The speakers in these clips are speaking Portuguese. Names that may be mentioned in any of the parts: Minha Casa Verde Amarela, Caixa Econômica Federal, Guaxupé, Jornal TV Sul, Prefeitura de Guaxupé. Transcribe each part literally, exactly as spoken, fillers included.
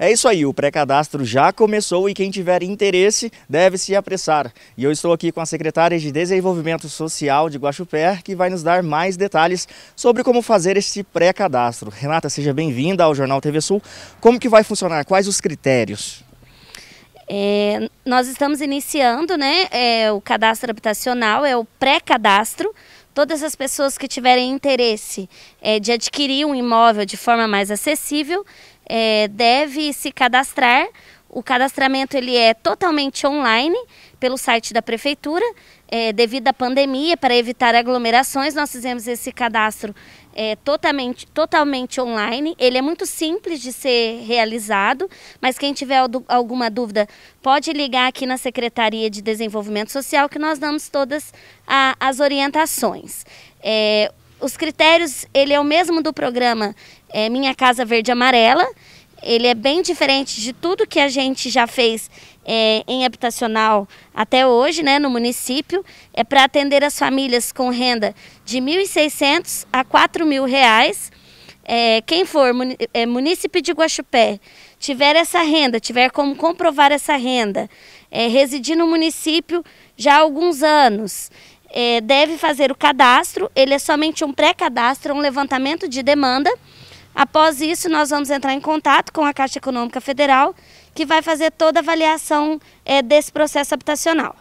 É isso aí, o pré-cadastro já começou e quem tiver interesse deve se apressar. E eu estou aqui com a secretária de Desenvolvimento Social de Guaxupé, que vai nos dar mais detalhes sobre como fazer esse pré-cadastro. Renata, seja bem-vinda ao Jornal T V Sul. Como que vai funcionar? Quais os critérios? É, nós estamos iniciando, né, é, o cadastro habitacional, é o pré-cadastro. Todas as pessoas que tiverem interesse é, de adquirir um imóvel de forma mais acessível, é, deve se cadastrar. O cadastramento ele é totalmente online, pelo site da Prefeitura. É, devido à pandemia, para evitar aglomerações, nós fizemos esse cadastro é, totalmente, totalmente online. Ele é muito simples de ser realizado, mas quem tiver alguma dúvida pode ligar aqui na Secretaria de Desenvolvimento Social, que nós damos todas a, as orientações. É, os critérios, ele é o mesmo do programa é, Minha Casa Verde Amarela. Ele é bem diferente de tudo que a gente já fez é, em habitacional até hoje, né, no município. É para atender as famílias com renda de mil e seiscentos reais a quatro mil reais. É, quem for município de Guaxupé, tiver essa renda, tiver como comprovar essa renda, é, residir no município já há alguns anos, é, deve fazer o cadastro. Ele é somente um pré-cadastro, um levantamento de demanda. Após isso, nós vamos entrar em contato com a Caixa Econômica Federal, que vai fazer toda a avaliação é, desse processo habitacional.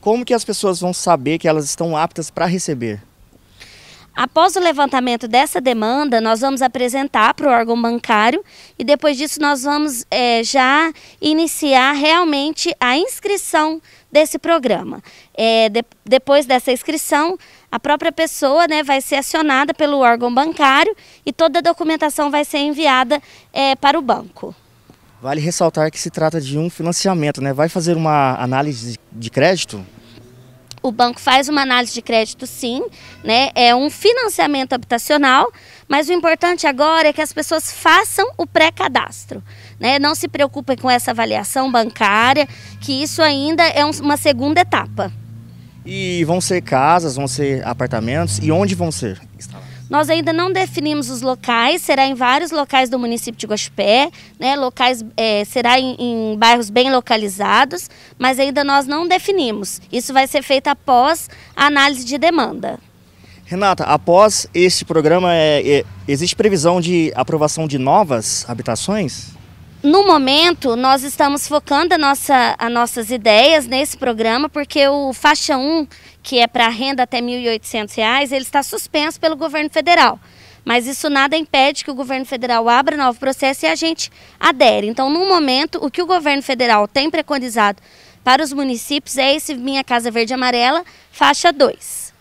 Como que as pessoas vão saber que elas estão aptas para receber? Após o levantamento dessa demanda, nós vamos apresentar para o órgão bancário e depois disso nós vamos é, já iniciar realmente a inscrição desse programa. É, de, depois dessa inscrição, a própria pessoa, né, vai ser acionada pelo órgão bancário e toda a documentação vai ser enviada é, para o banco. Vale ressaltar que se trata de um financiamento, né? Vai fazer uma análise de crédito? O banco faz uma análise de crédito, sim, né? É um financiamento habitacional, mas o importante agora é que as pessoas façam o pré-cadastro, né? Não se preocupem com essa avaliação bancária, que isso ainda é uma segunda etapa. E vão ser casas, vão ser apartamentos, e onde vão ser instalados? Nós ainda não definimos os locais, será em vários locais do município de Guaxupé, né, locais, é, será em, em bairros bem localizados, mas ainda nós não definimos. Isso vai ser feito após a análise de demanda. Renata, após este programa, é, é, existe previsão de aprovação de novas habitações? No momento, nós estamos focando a nossa, as nossas ideias nesse programa, porque o Faixa um, que é para renda até mil e oitocentos reais, ele está suspenso pelo governo federal. Mas isso nada impede que o governo federal abra novo processo e a gente adere. Então, no momento, o que o governo federal tem preconizado para os municípios é esse Minha Casa Verde Amarela, Faixa dois.